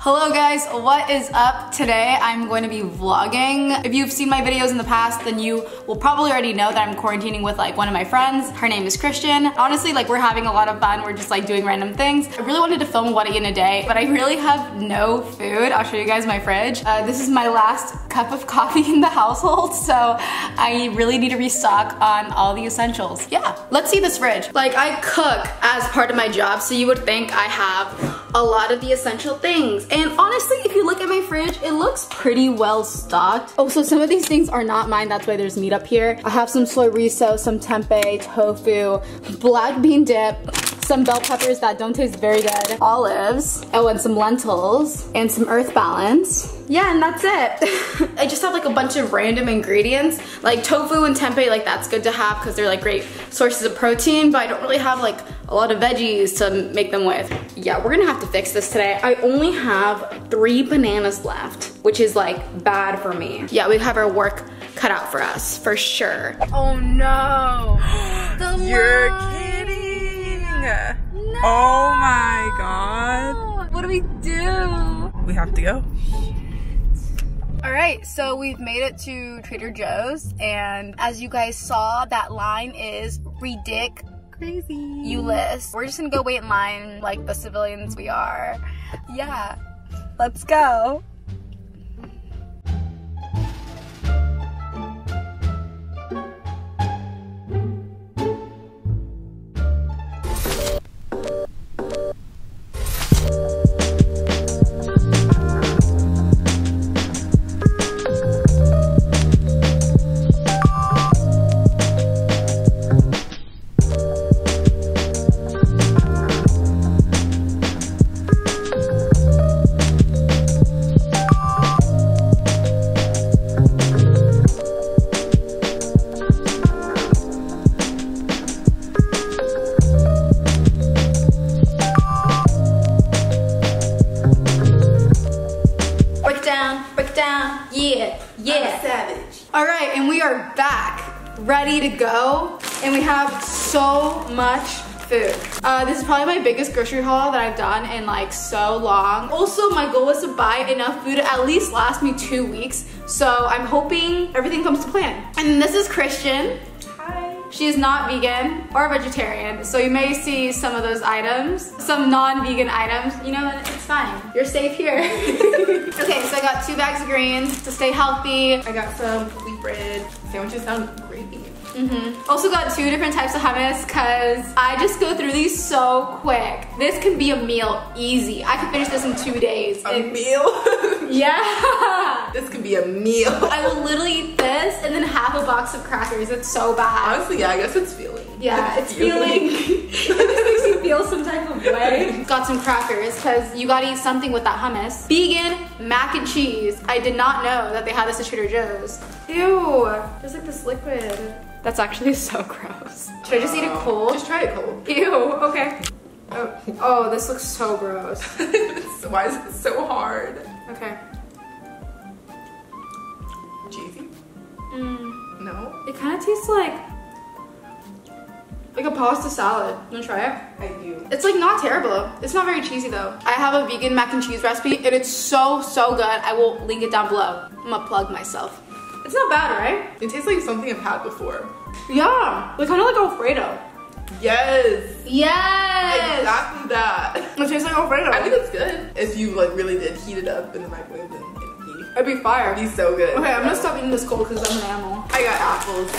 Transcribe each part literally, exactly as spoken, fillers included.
Hello guys, what is up? Today I'm going to be vlogging. If you've seen my videos in the past, then you will probably already know that I'm quarantining with like one of my friends. Her name is Christian. Honestly, like we're having a lot of fun. We're just like doing random things. I really wanted to film what I eat in a day, but I really have no food. I'll show you guys my fridge. Uh, this is my last cup of coffee in the household, so I really need to restock on all the essentials. Yeah, let's see this fridge. Like I cook as part of my job, so you would think I have a lot of the essential things. And honestly, if you look at my fridge, it looks pretty well stocked. Oh, so some of these things are not mine. That's why there's meat up here. I have some chorizo, some tempeh, tofu, black bean dip, some bell peppers that don't taste very good, olives, oh, and some lentils, and some earth balance. Yeah, and that's it. I just have like a bunch of random ingredients, like tofu and tempeh, like that's good to have because they're like great sources of protein, but I don't really have like a lot of veggies to make them with. Yeah, we're gonna have to fix this today. I only have three bananas left, which is like bad for me. Yeah, we have our work cut out for us, for sure. Oh no. The You're line. kidding. No. Oh my God. What do we do? We have to go. All right, so we've made it to Trader Joe's, and as you guys saw, that line is ridiculous. Crazy. You list. We're just gonna go wait in line like the civilians we are. Yeah, let's go. Ready to go, and we have so much food. Uh, this is probably my biggest grocery haul that I've done in like so long. Also, my goal was to buy enough food to at least last me two weeks, so I'm hoping everything comes to plan. And this is Christian. Hi. She is not vegan or vegetarian, so you may see some of those items, some non-vegan items. You know what, it's fine. You're safe here. Okay, so I got two bags of greens to stay healthy. I got some wheat bread. Sandwiches sound great. Mm-hmm. Also got two different types of hummus because I just go through these so quick. This can be a meal easy. I could finish this in two days. A it's... meal? Yeah. This could be a meal. I will literally eat this and then half a box of crackers. It's so bad. Honestly, yeah, I guess it's feeling. Yeah, it's, it's feeling. feeling. It just makes you feel some type of way. Got some crackers because you gotta eat something with that hummus. Vegan mac and cheese. I did not know that they had this at Trader Joe's. Ew, there's like this liquid. That's actually so gross. Should I just eat it cold? Just try it cold. Ew, okay. Oh, oh this looks so gross. Why is it so hard? Okay. Cheesy? Mm. No? It kind of tastes like, like a pasta salad. You wanna try it? I do. It's like not terrible. It's not very cheesy though. I have a vegan mac and cheese recipe and it's so, so good. I will link it down below. I'm gonna plug myself. It's not bad, right? It tastes like something I've had before. Yeah, like kind of like Alfredo. Yes. Yes. Exactly that. It tastes like Alfredo. I think it's good. If you like really did heat it up in the microwave and eat. It'd be fire. It'd be so good. Okay, I'm gonna stop eating this cold because I'm an animal. I got apples.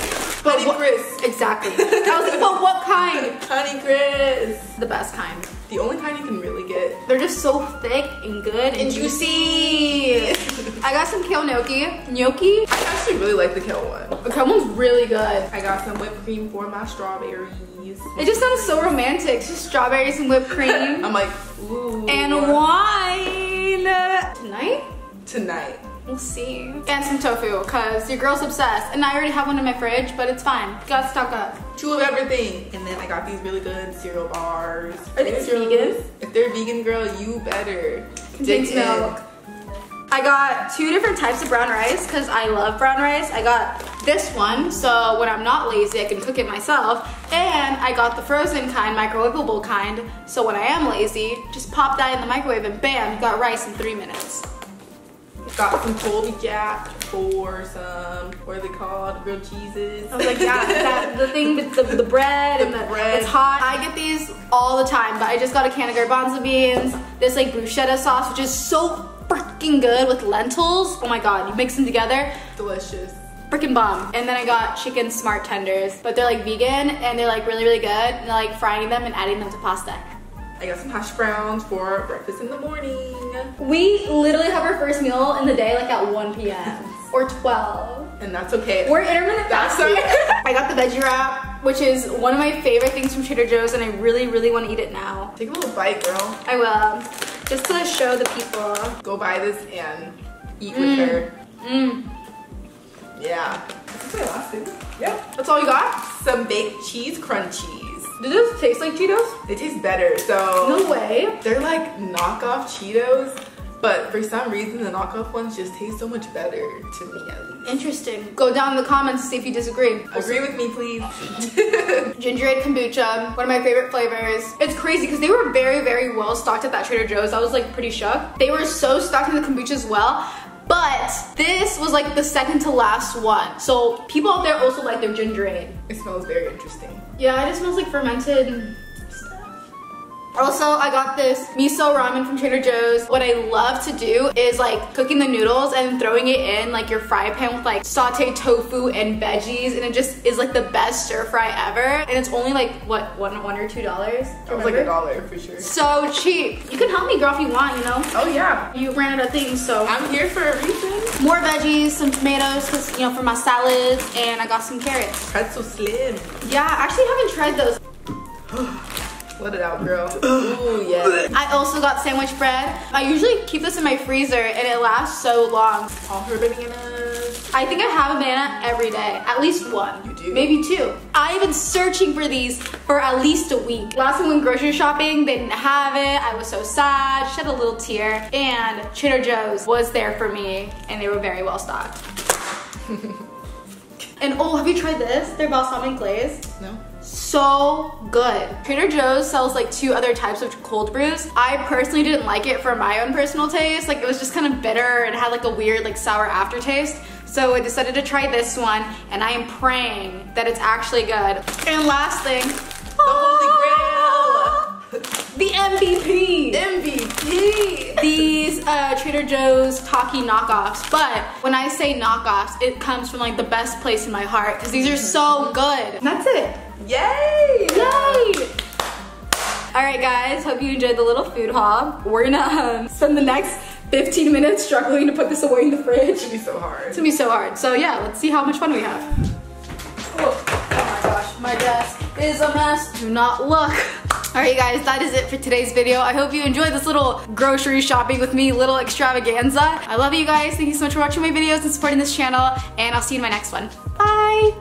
But Honey Crisp. Exactly. I was like, but what kind? Honey Crisp. The best kind. The only kind you can really get. They're just so thick and good and, and juicy. juicy. I got some kale gnocchi. Gnocchi? I actually really like the kale one. The kale one's really good. I got some whipped cream for my strawberries. It just sounds so romantic. It's just strawberries and whipped cream. I'm like, ooh. And wine. Tonight? Tonight. We'll see. And some tofu, because your girl's obsessed. And I already have one in my fridge, but it's fine. Got stocked up. Two of everything. And then I got these really good cereal bars. Are these vegan? If they're vegan, girl, you better. Contains milk. I got two different types of brown rice because I love brown rice. I got this one, so when I'm not lazy, I can cook it myself. And I got the frozen kind, microwavable kind, so when I am lazy, just pop that in the microwave and bam, you got rice in three minutes. We've got some cold gap for some, what are they called, grilled cheeses. I was like, yeah, that, the thing with the, the bread the and the, bread. It's hot. I get these all the time, but I just got a can of garbanzo beans, this like bruschetta sauce, which is so freaking good with lentils. Oh my god, you mix them together. Delicious. Freaking bomb. And then I got chicken smart tenders, but they're like vegan and they're like really, really good. And they're like frying them and adding them to pasta. I got some hash browns for breakfast in the morning. We literally have our first meal in the day like at one p m or twelve. And that's okay. We're intermittent fasting. Okay. I got the veggie wrap, which is one of my favorite things from Trader Joe's, and I really, really want to eat it now. Take a little bite, girl. I will. Just to show the people. Go buy this and eat mm. with her. Mmm. Yeah. This is my last thing. Yep. That's all we got. Some baked cheese crunchies. Do those taste like Cheetos? They taste better, so. No way. They're like knockoff Cheetos, but for some reason the knockoff ones just taste so much better to me at least. Interesting. Go down in the comments to see if you disagree. Agree with me, please. Ginger ale kombucha, one of my favorite flavors. It's crazy because they were very, very well stocked at that Trader Joe's. I was like pretty shook. They were so stocked in the kombucha as well. But this was like the second to last one. So people out there also like their ginger ale. It smells very interesting. Yeah, it just smells like fermented stuff. Also, I got this miso ramen from Trader Joe's. What I love to do is like cooking the noodles and throwing it in like your fry pan with like sauteed tofu and veggies, and it just is like the best stir fry ever. And it's only like, what, one, one or two dollars? It was like a dollar for sure. So cheap. You can help me, girl, if you want, you know? Oh yeah. You ran out of things, so. I'm here for a reason. More veggies, some tomatoes, cause, you know, for my salads, and I got some carrots. That's so slim. Yeah, I actually haven't tried those. Let it out, girl. Ooh, yeah. I also got sandwich bread. I usually keep this in my freezer and it lasts so long. All her bananas. I think I have a banana every day. At least one. You do? Maybe two. I've been searching for these for at least a week. Last time we went grocery shopping, they didn't have it. I was so sad, shed a little tear. And Trader Joe's was there for me and they were very well stocked. And oh, have you tried this? Their balsamic glaze. No. So good. Trader Joe's sells like two other types of cold brews. I personally didn't like it for my own personal taste. Like it was just kind of bitter and had like a weird like sour aftertaste. So I decided to try this one and I am praying that it's actually good. And last thing, the ah, Holy Grail. The M V P. M V P. These uh, Trader Joe's Takis knockoffs. But when I say knockoffs, it comes from like the best place in my heart because these are so good. And that's it. Yay! Yay! Alright guys, hope you enjoyed the little food haul. We're gonna um, spend the next fifteen minutes struggling to put this away in the fridge. It's gonna be so hard. It's gonna be so hard. So yeah, let's see how much fun we have. Oh, oh my gosh, my desk is a mess. Do not look. Alright guys, that is it for today's video. I hope you enjoyed this little grocery shopping with me, little extravaganza. I love you guys. Thank you so much for watching my videos and supporting this channel, and I'll see you in my next one. Bye!